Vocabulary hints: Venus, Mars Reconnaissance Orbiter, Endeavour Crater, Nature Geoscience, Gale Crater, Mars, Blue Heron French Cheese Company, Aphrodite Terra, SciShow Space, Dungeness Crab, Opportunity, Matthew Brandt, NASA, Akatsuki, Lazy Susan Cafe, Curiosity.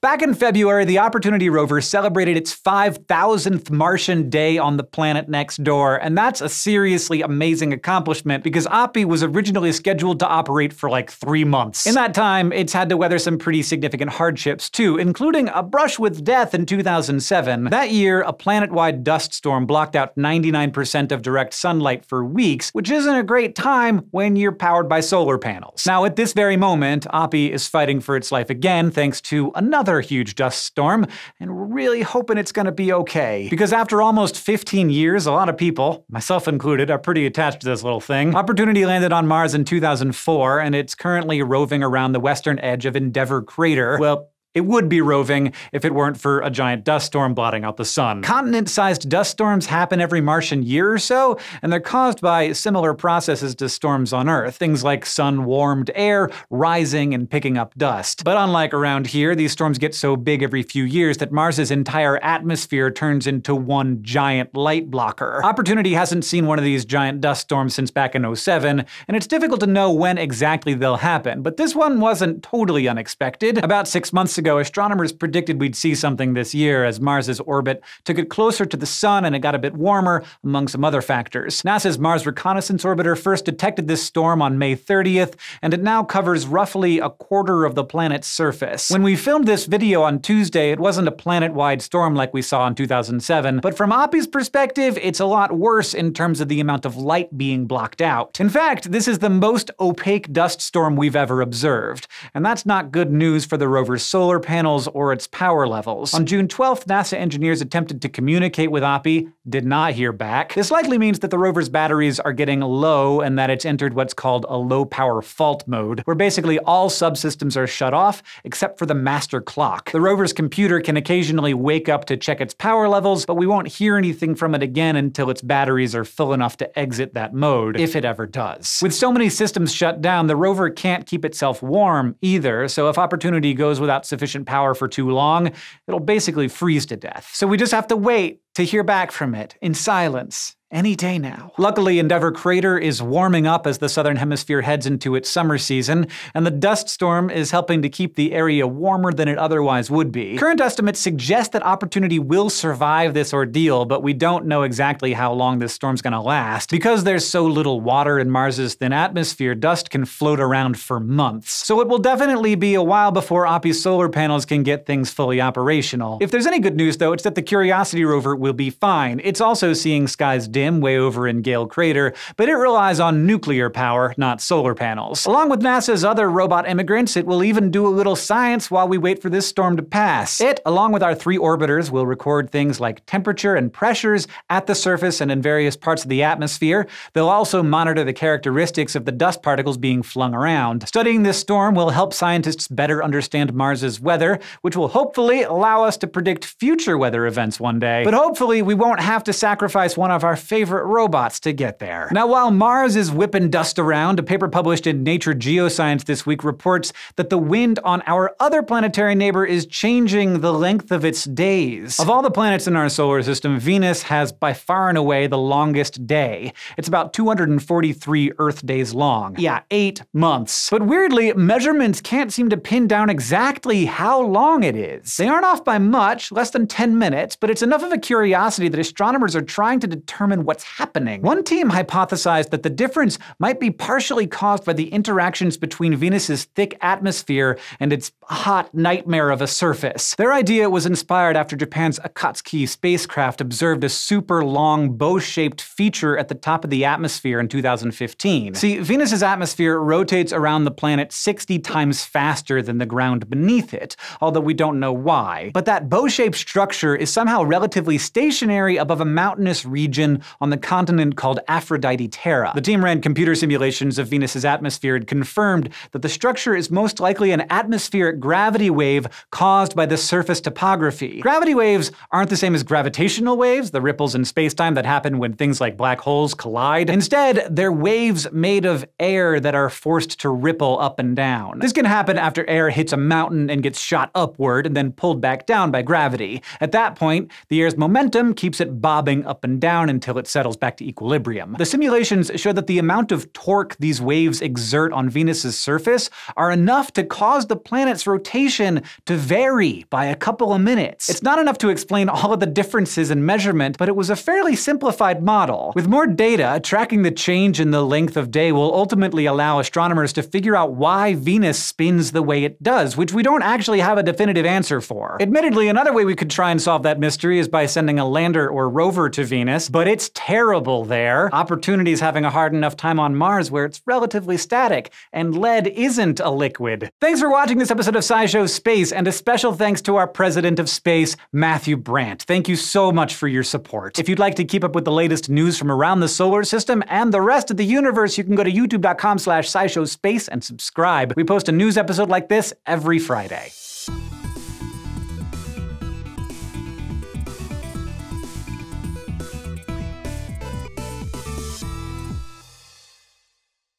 Back in February, the Opportunity rover celebrated its 5,000th Martian day on the planet next door, and that's a seriously amazing accomplishment because OPI was originally scheduled to operate for like 3 months. In that time, it's had to weather some pretty significant hardships too, including a brush with death in 2007. That year, a planet-wide dust storm blocked out 99% of direct sunlight for weeks, which isn't a great time when you're powered by solar panels. Now, at this very moment, OPI is fighting for its life again thanks to another huge dust storm, and we're really hoping it's gonna be okay. Because after almost 15 years, a lot of people, myself included, are pretty attached to this little thing. Opportunity landed on Mars in 2004, and it's currently roving around the western edge of Endeavour Crater. Well, it would be roving if it weren't for a giant dust storm blotting out the sun. Continent-sized dust storms happen every Martian year or so, and they're caused by similar processes to storms on Earth. Things like sun-warmed air rising and picking up dust. But unlike around here, these storms get so big every few years that Mars's entire atmosphere turns into one giant light blocker. Opportunity hasn't seen one of these giant dust storms since back in 2007, and it's difficult to know when exactly they'll happen. But this one wasn't totally unexpected. About 6 months ago, astronomers predicted we'd see something this year as Mars's orbit took it closer to the sun and it got a bit warmer, among some other factors. NASA's Mars Reconnaissance Orbiter first detected this storm on May 30th, and it now covers roughly a quarter of the planet's surface. When we filmed this video on Tuesday, it wasn't a planet-wide storm like we saw in 2007, but from OPI's perspective, it's a lot worse in terms of the amount of light being blocked out. In fact, this is the most opaque dust storm we've ever observed, and that's not good news for the rover's solar panels or its power levels. On June 12th, NASA engineers attempted to communicate with OPI, did not hear back. This likely means that the rover's batteries are getting low and that it's entered what's called a low-power fault mode, where basically all subsystems are shut off except for the master clock. The rover's computer can occasionally wake up to check its power levels, but we won't hear anything from it again until its batteries are full enough to exit that mode, if it ever does. With so many systems shut down, the rover can't keep itself warm either, so if Opportunity goes without sufficient power for too long, it'll basically freeze to death. So we just have to wait to hear back from it in silence. Any day now. Luckily, Endeavour Crater is warming up as the southern hemisphere heads into its summer season, and the dust storm is helping to keep the area warmer than it otherwise would be. Current estimates suggest that Opportunity will survive this ordeal, but we don't know exactly how long this storm's gonna last. Because there's so little water in Mars's thin atmosphere, dust can float around for months. So it will definitely be a while before OPI's solar panels can get things fully operational. If there's any good news, though, it's that the Curiosity rover will be fine. It's also seeing skies dim way over in Gale Crater, but it relies on nuclear power, not solar panels. Along with NASA's other robot immigrants, it will even do a little science while we wait for this storm to pass. It, along with our three orbiters, will record things like temperature and pressures at the surface and in various parts of the atmosphere. They'll also monitor the characteristics of the dust particles being flung around. Studying this storm will help scientists better understand Mars's weather, which will hopefully allow us to predict future weather events one day. But hopefully we won't have to sacrifice one of our favorite robots to get there. Now, while Mars is whipping dust around, a paper published in Nature Geoscience this week reports that the wind on our other planetary neighbor is changing the length of its days. Of all the planets in our solar system, Venus has by far and away the longest day. It's about 243 Earth days long. Yeah, 8 months. But weirdly, measurements can't seem to pin down exactly how long it is. They aren't off by much, less than 10 minutes, but it's enough of a curiosity that astronomers are trying to determine what's happening. One team hypothesized that the difference might be partially caused by the interactions between Venus's thick atmosphere and its hot nightmare of a surface. Their idea was inspired after Japan's Akatsuki spacecraft observed a super long bow-shaped feature at the top of the atmosphere in 2015. See, Venus's atmosphere rotates around the planet 60 times faster than the ground beneath it, although we don't know why. But that bow-shaped structure is somehow relatively stationary above a mountainous region on the continent called Aphrodite Terra. The team ran computer simulations of Venus's atmosphere and confirmed that the structure is most likely an atmospheric gravity wave caused by the surface topography. Gravity waves aren't the same as gravitational waves, the ripples in spacetime that happen when things like black holes collide. Instead, they're waves made of air that are forced to ripple up and down. This can happen after air hits a mountain and gets shot upward and then pulled back down by gravity. At that point, the air's momentum keeps it bobbing up and down until until it settles back to equilibrium. The simulations show that the amount of torque these waves exert on Venus's surface are enough to cause the planet's rotation to vary by a couple of minutes. It's not enough to explain all of the differences in measurement, but it was a fairly simplified model. With more data, tracking the change in the length of day will ultimately allow astronomers to figure out why Venus spins the way it does, which we don't actually have a definitive answer for. Admittedly, another way we could try and solve that mystery is by sending a lander or rover to Venus, but it's terrible there. Opportunity's having a hard enough time on Mars where it's relatively static, and lead isn't a liquid. Thanks for watching this episode of SciShow Space, and a special thanks to our president of space, Matthew Brandt. Thank you so much for your support. If you'd like to keep up with the latest news from around the solar system and the rest of the universe, you can go to youtube.com/SciShowSpace and subscribe. We post a news episode like this every Friday.